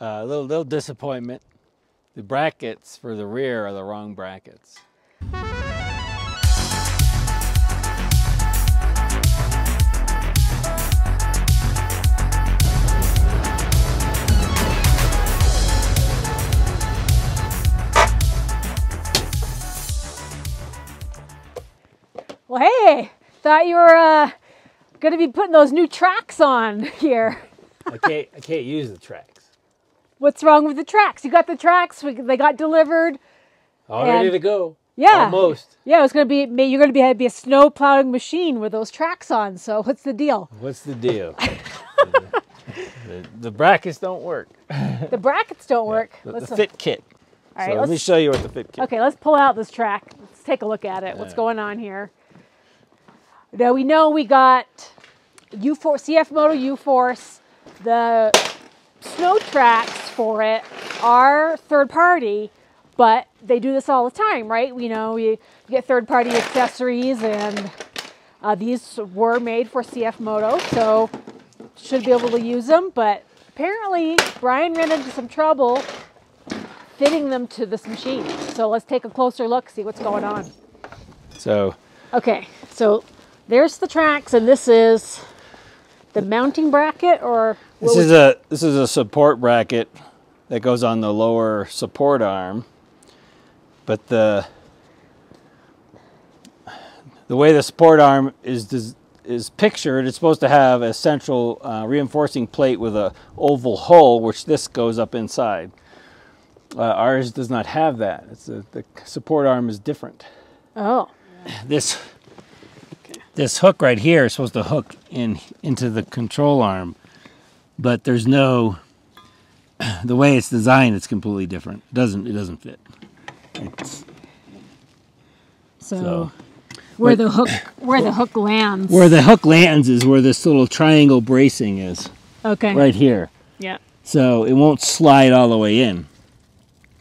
A little disappointment. The brackets for the rear are the wrong brackets. Well, hey, thought you were gonna be putting those new tracks on here. I can't use the tracks. What's wrong with the tracks? You got the tracks. They got delivered. All ready to go. Yeah. Almost. Yeah, it's going to be, you're going to be a snow plowing machine with those tracks on. So what's the deal? What's the deal? the brackets don't work. The brackets don't work. Yeah, the fit kit. All right, so let me show you what the fit kit. Okay, let's pull out this track. Let's take a look at it. What's going on here? Now we know we got U-Force, CF Moto U-Force, the snow tracks for it are third party, but they do this all the time, right? We know you get third party accessories, and these were made for CF Moto, so should be able to use them. But apparently Brian ran into some trouble fitting them to this machine. So let's take a closer look, see what's going on. So, okay, so there's the tracks, and this is the mounting bracket, or this is a support bracket that goes on the lower support arm. But the way the support arm is pictured, it's supposed to have a central reinforcing plate with an oval hole, which this goes up inside. Ours does not have that. It's the support arm is different. Oh, yeah. This hook right here is supposed to hook into the control arm, but there's no, the way it's designed, it's completely different. It doesn't fit. So where the hook lands is where this little triangle bracing is. Okay. Right here. Yeah. So it won't slide all the way in.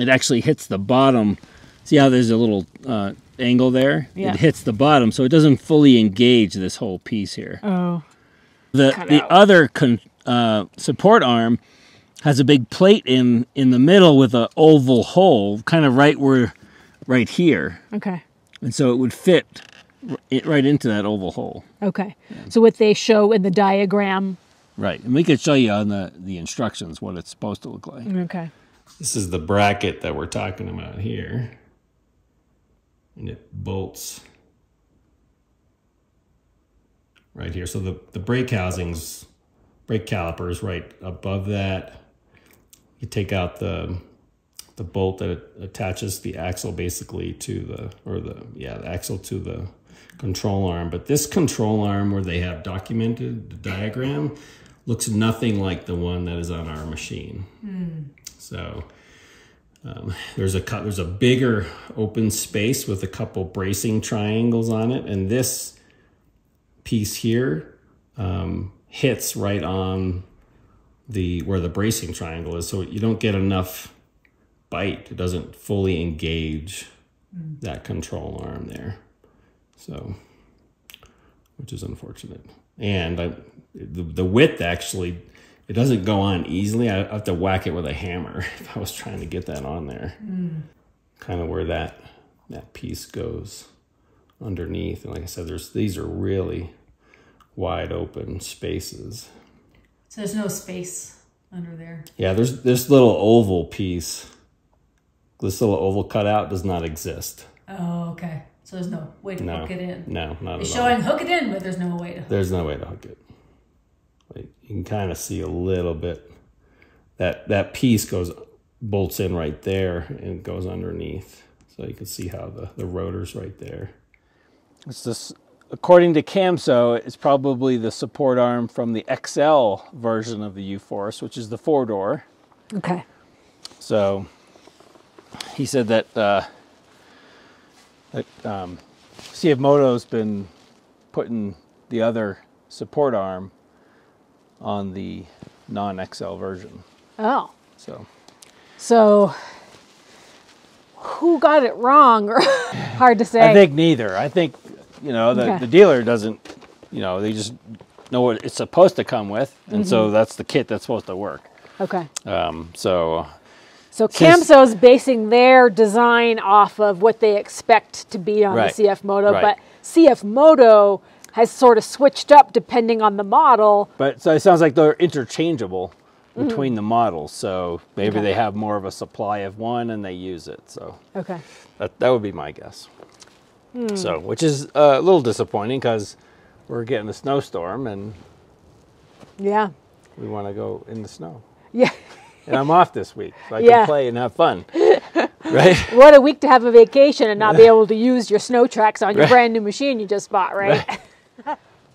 It actually hits the bottom. See how there's a little angle there? Yeah. It hits the bottom, so it doesn't fully engage this whole piece here. Oh. The other support arm has a big plate in the middle with an oval hole, kind of right here. Okay. And so it would fit it right into that oval hole. Okay. Yeah. So what they show in the diagram. Right. And we could show you on the instructions what it's supposed to look like. Okay. This is the bracket that we're talking about here. And it bolts right here. So the brake housings, brake calipers right above that. You take out the bolt that attaches the axle basically to the axle to the control arm. But this control arm where they have documented the diagram looks nothing like the one that is on our machine. Mm. So there's a bigger open space with a couple bracing triangles on it, and this piece here hits right on where the bracing triangle is, so you don't get enough bite. It doesn't fully engage that control arm there, so which is unfortunate. And the width actually. It doesn't go on easily. I have to whack it with a hammer if I was trying to get that on there. Mm. Kind of where that piece goes underneath. And like I said, these are really wide open spaces. So there's no space under there. Yeah, there's this little oval piece. This little oval cutout does not exist. Oh, okay. So there's no way to hook it in. No, not at all. It's showing hook it in, but there's no way to hook it. There's no way to hook it. You can kind of see a little bit that piece bolts in right there and goes underneath, so you can see how the rotor's right there. According to Camso, it's probably the support arm from the XL version of the U-Force, which is the 4-door. Okay. So he said that CF Moto's been putting the other support arm on the non-XL version. Oh. So who got it wrong? Hard to say. I think neither. I think, the dealer doesn't, they just know what it's supposed to come with. And so that's the kit that's supposed to work. Okay. So Camso's basing their design off of what they expect to be on the CF Moto, but CF Moto has sort of switched up depending on the model. But so it sounds like they're interchangeable between the models. So maybe they have more of a supply of one and they use it. So that would be my guess. So, which is a little disappointing because we're getting a snowstorm and we want to go in the snow. Yeah. And I'm off this week, so I can play and have fun, right? What a week to have a vacation and not be able to use your snow tracks on your brand new machine you just bought, right?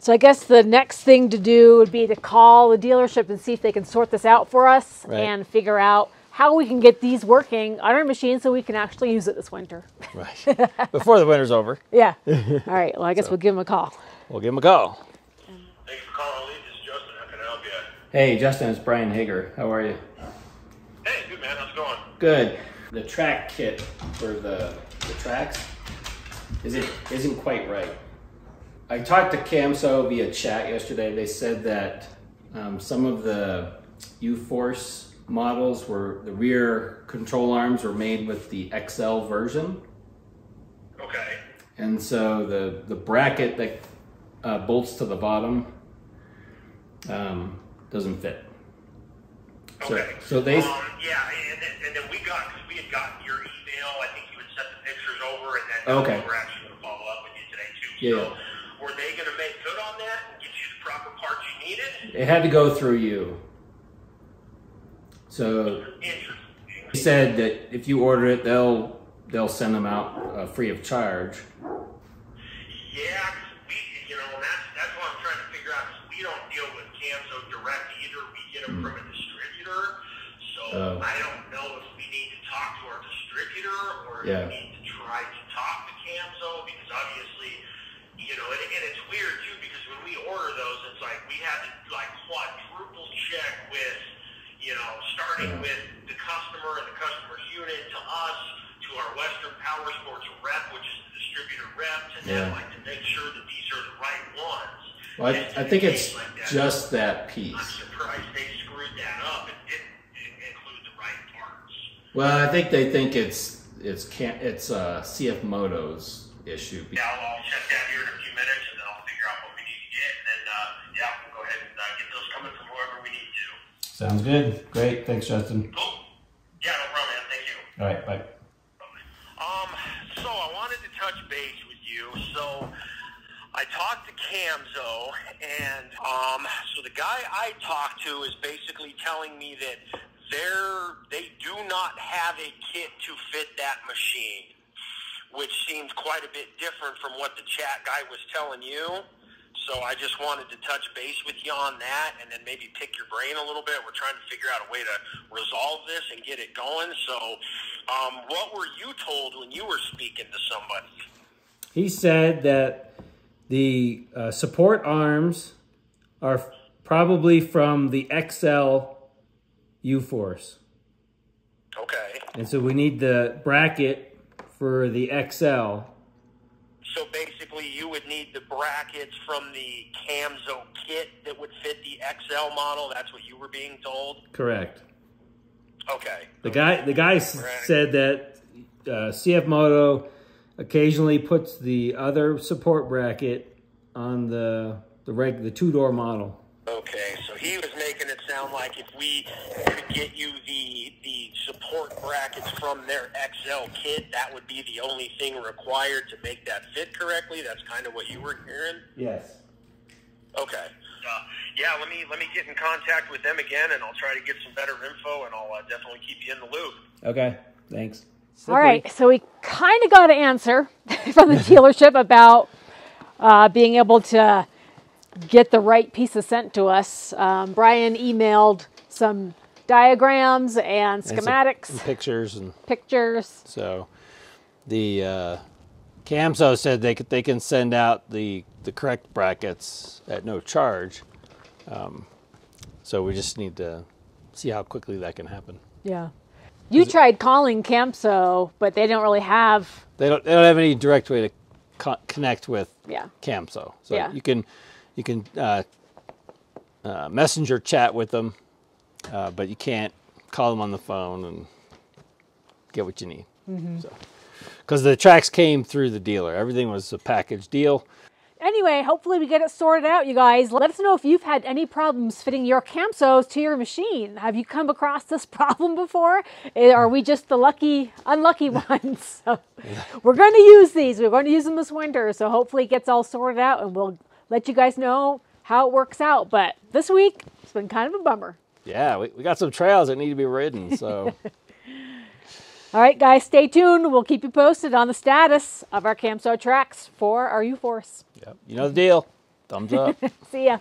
So I guess the next thing to do would be to call the dealership and see if they can sort this out for us and figure out how we can get these working on our machine so we can actually use it this winter. Right, before the winter's over. Yeah, all right, well, I guess we'll give them a call. We'll give them a call. Thanks for calling, this is Justin, how can I help you? Hey, Justin, it's Brian Hager, how are you? Man, how's it going? Good. The track kit for the tracks isn't quite right. I talked to Camso via chat yesterday. They said that some of the U-Force models were, the rear control arms were made with the XL version. Okay. And so the bracket that bolts to the bottom doesn't fit. Okay. So they yeah, and then we got, because we had gotten your email, I think you had sent the pictures over, and then we're actually going to follow up with you today too. Yeah. So were they going to make good on that and get you the proper parts you needed? It had to go through you. So he said that if you order it, they'll send them out free of charge. Yeah, we, you know, that's what I'm trying to figure out, because we don't deal with Camso direct either. We get them from a I don't know if we need to talk to our distributor or if we need to try to talk to Camso, because obviously, you know, and it's weird too, because when we order those, it's like we had to like quadruple check with, you know, starting with the customer and the customer's unit to us, to our Western Power Sports rep, which is the distributor rep, to them, like to make sure that these are the right ones. Well, I think it's like that. Just that piece. I'm surprised they screwed that up. Well, I think they think it's CF Moto's issue. Yeah, well, I'll check that here in a few minutes, and then I'll figure out what we need to get, and then yeah, we'll go ahead and get those coming from whoever we need to. Sounds good. Great. Thanks, Justin. Cool. Yeah, no problem, man. Thank you. All right, bye. So I wanted to touch base with you. So I talked to Camso, and so the guy I talked to is basically telling me that they do not have a kit to fit that machine, which seems quite a bit different from what the chat guy was telling you. So I just wanted to touch base with you on that and then maybe pick your brain a little bit. We're trying to figure out a way to resolve this and get it going. So what were you told when you were speaking to somebody? He said that the support arms are probably from the XL U-Force. Okay. And so we need the bracket for the XL. So basically you would need the brackets from the Camso kit that would fit the XL model. That's what you were being told? Correct. Okay. The guy said that CF Moto occasionally puts the other support bracket on the two-door model. Okay, so he was making it sound like if we could get you the support brackets from their XL kit, that would be the only thing required to make that fit correctly. That's kind of what you were hearing? Yes. Okay. Yeah, let me get in contact with them again, and I'll try to get some better info, and I'll definitely keep you in the loop. Okay, thanks. All right, so we kind of got an answer from the dealership about being able to get the right pieces sent to us. Brian emailed some diagrams and schematics, and pictures, So, the Camso said they can send out the correct brackets at no charge. So we just need to see how quickly that can happen. Yeah, you tried calling Camso, but they don't really have. They don't have any direct way to connect with Camso. So you can messenger chat with them but you can't call them on the phone and get what you need. Mm-hmm. So, because the tracks came through the dealer. Everything was a package deal. Anyway, hopefully we get it sorted out, you guys. Let us know if you've had any problems fitting your Camsos to your machine. Have you come across this problem before? Are we just the lucky, unlucky ones? So we're going to use these. We're going to use them this winter. So hopefully it gets all sorted out and we'll let you guys know how it works out. But this week, it's been kind of a bummer. Yeah, we got some trails that need to be ridden, so. All right, guys, stay tuned. We'll keep you posted on the status of our Camso tracks for our U-Force. Yep. You know the deal. Thumbs up. See ya.